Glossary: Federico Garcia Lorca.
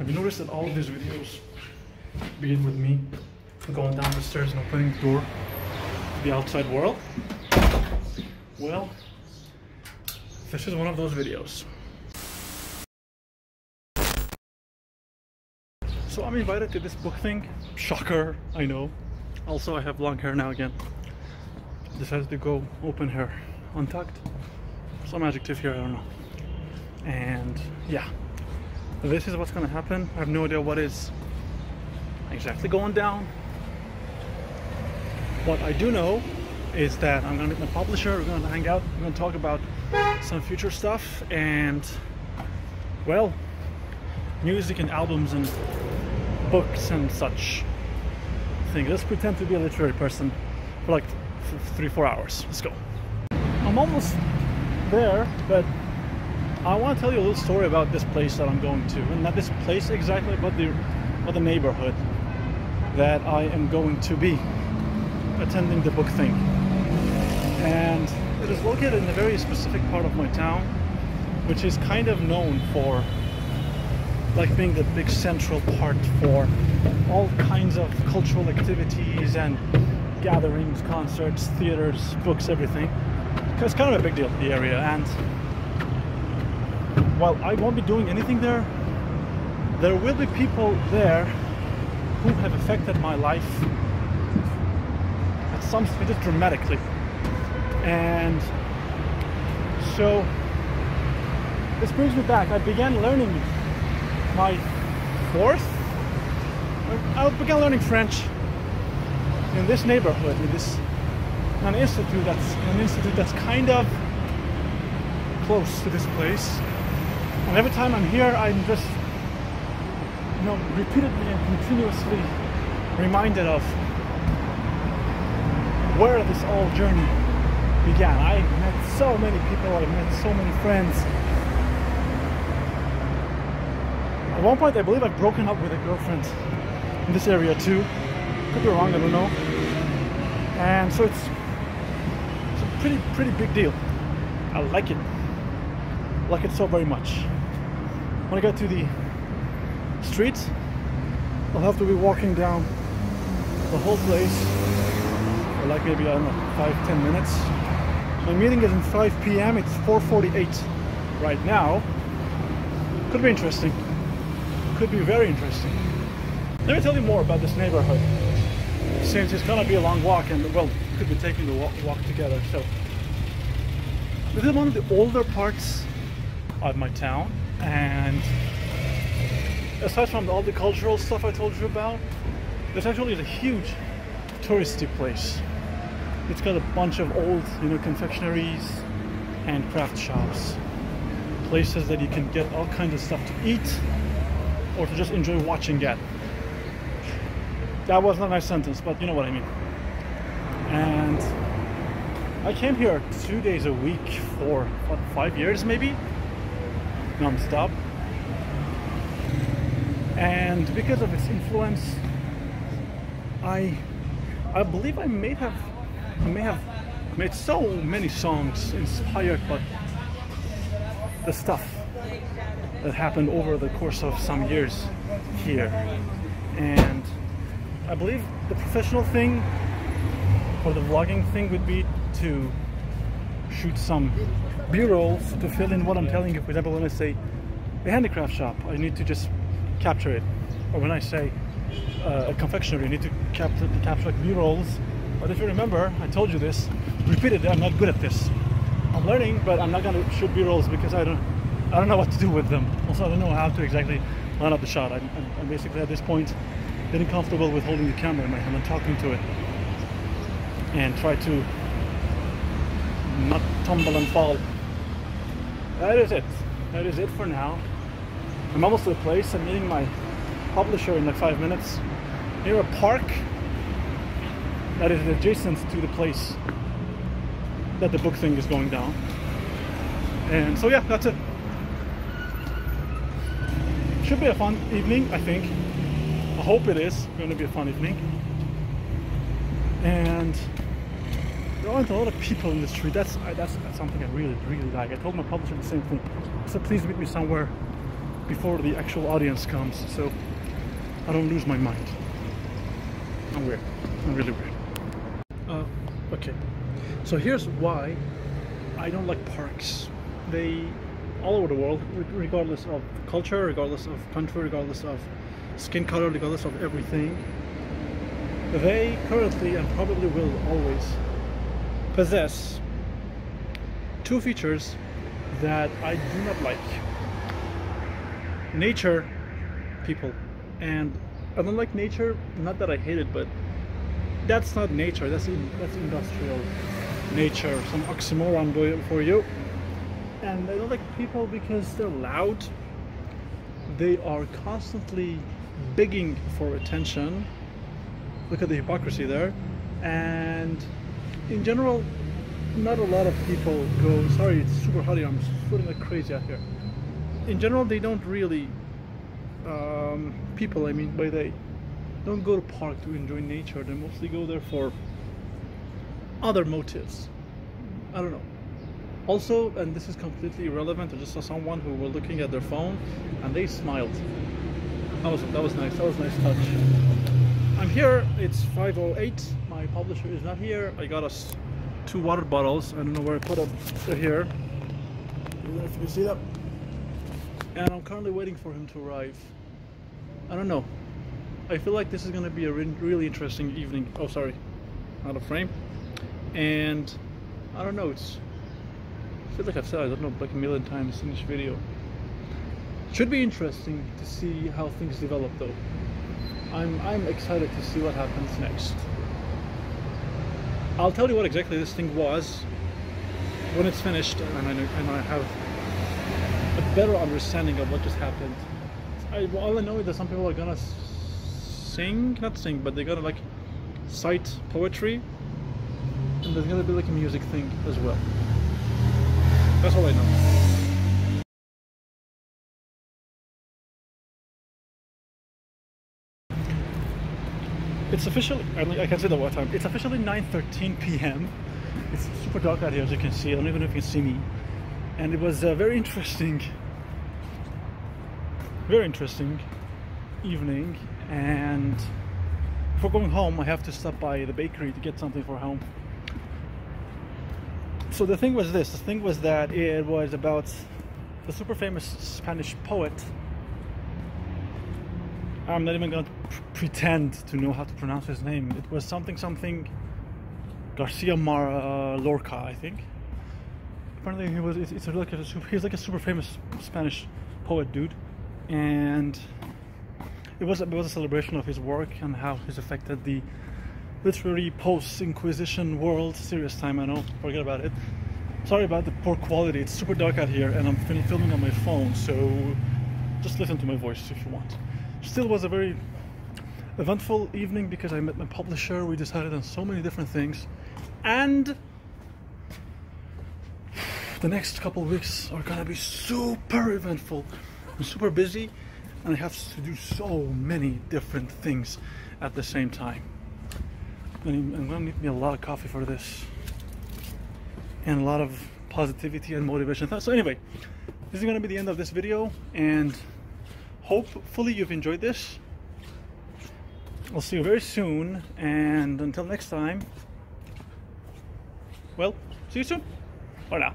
Have you noticed that all of these videos begin with me going down the stairs and opening the door to the outside world? Well, this is one of those videos. So I'm invited to this book thing. Shocker, I know. Also, I have long hair now again. I decided to go open hair untucked. Some adjective here, I don't know. And yeah, this is what's gonna happen. I have no idea what is exactly going down. What I do know is that I'm gonna meet my publisher, we're gonna hang out, we're gonna talk about some future stuff and, well, music and albums and books and such thing. Let's pretend to be a literary person for like 3-4 hours. Let's go. I'm almost there, but I want to tell you a little story about this place that I'm going to, and not this place exactly, but the neighborhood that I am going to be attending the book thing. And it is located in a very specific part of my town, which is kind of known for like being the big central part for all kinds of cultural activities and gatherings, concerts, theaters, books, everything. It's kind of a big deal, the area, and while I won't be doing anything there, there will be people there who have affected my life at some stage dramatically. And so this brings me back. I began learning I began learning French in this neighborhood, in this an institute that's kind of close to this place. And every time I'm here, I'm just, you know, repeatedly and continuously reminded of where this all journey began. I met so many people, I met so many friends. At one point, I believe I've broken up with a girlfriend in this area too. Could be wrong, I don't know. And so it's a pretty big deal. I like it. I like it so very much. When I get to the street, I'll have to be walking down the whole place for like maybe, I don't know, 5-10 minutes. My meeting is in 5 p.m. It's 4:48 right now. Could be interesting. Could be very interesting. Let me tell you more about this neighborhood, since it's gonna be a long walk, and well, we could be taking the walk together. So this is one of the older parts of my town, and aside from all the cultural stuff I told you about, this actually is a huge touristy place. It's got a bunch of old, you know, confectioneries and craft shops, places that you can get all kinds of stuff to eat, or to just enjoy watching it. That was not my sentence, but you know what I mean. And I came here 2 days a week for what, 5 years maybe, non-stop. And because of its influence, I believe I may have made so many songs inspired by the stuff that happened over the course of some years here. And I believe the professional thing or the vlogging thing would be to shoot some b-rolls to fill in what I'm telling you. For example, when I say a handicraft shop, I need to just capture it. Or when I say a confectionery, you need to capture b-rolls. But if you remember, I told you this repeatedly, I'm not good at this. I'm learning, but I'm not gonna shoot b-rolls because I don't know what to do with them. Also, I don't know how to exactly line up the shot. I'm basically at this point getting comfortable with holding the camera in my hand and talking to it and try to not tumble and fall. That is it. That is it for now. I'm almost to the place. I'm meeting my publisher in like 5 minutes near a park that is adjacent to the place that the book thing is going down. And so yeah, that's it. Should be a fun evening, I think. I hope it is going to be a fun evening. And there aren't a lot of people in the street. That's something I really like. I told my publisher the same thing. So please meet me somewhere before the actual audience comes, so I don't lose my mind. I'm weird. I'm really weird. Okay, so here's why I don't like parks. They, all over the world, regardless of culture, regardless of country, regardless of skin color, regardless of everything, they currently and probably will always possess two features that I do not like: nature, people. And I don't like nature, not that I hate it, but that's not nature, that's industrial nature, some oxymoron for you. And I don't like people because they're loud, they are constantly begging for attention. Look at the hypocrisy there. And in general, not a lot of people go, sorry, it's super hot here, I'm sweating like crazy out here. In general, they don't really, people I mean by they, don't go to park to enjoy nature. They mostly go there for other motives. I don't know. Also, and this is completely irrelevant, I just saw someone who were looking at their phone and they smiled. That was nice. That was a nice touch. I'm here. It's 5:08. My publisher is not here. I got us two water bottles. I don't know where I put them. They're here. I don't know if you can see them. And I'm currently waiting for him to arrive. I don't know. I feel like this is going to be a really interesting evening. Oh, sorry, out of frame. And I don't know. I feel like I've said, I don't know, like a million times in this video. Should be interesting to see how things develop, though. I'm excited to see what happens next. I'll tell you what exactly this thing was when it's finished, and I have a better understanding of what just happened. All I know is that some people are gonna sing, not sing, but they're gonna like cite poetry, and there's gonna be like a music thing as well. That's all I know. It's officially, I can't say the what time, it's officially 9:13 p.m. It's super dark out here, as you can see. I don't even know if you can see me. And it was a very interesting evening. And before going home, I have to stop by the bakery to get something for home. So the thing was this, the thing was that it was about the super famous Spanish poet. I'm not even going to pretend to know how to pronounce his name. It was something Garcia Lorca, I think. Apparently he was. He's like a super famous Spanish poet dude, and it was a celebration of his work and how he's affected the literary post-Inquisition world. Serious time, I know. Forget about it. Sorry about the poor quality. It's super dark out here, and I'm filming on my phone, so just listen to my voice if you want. Still was a very eventful evening because I met my publisher. We decided on so many different things, and the next couple of weeks are gonna be super eventful. I'm super busy, and I have to do so many different things at the same time. I'm gonna need me a lot of coffee for this, and a lot of positivity and motivation. So anyway, this is gonna be the end of this video, and hopefully you've enjoyed this. I'll see you very soon, and until next time, well, see you soon, or now.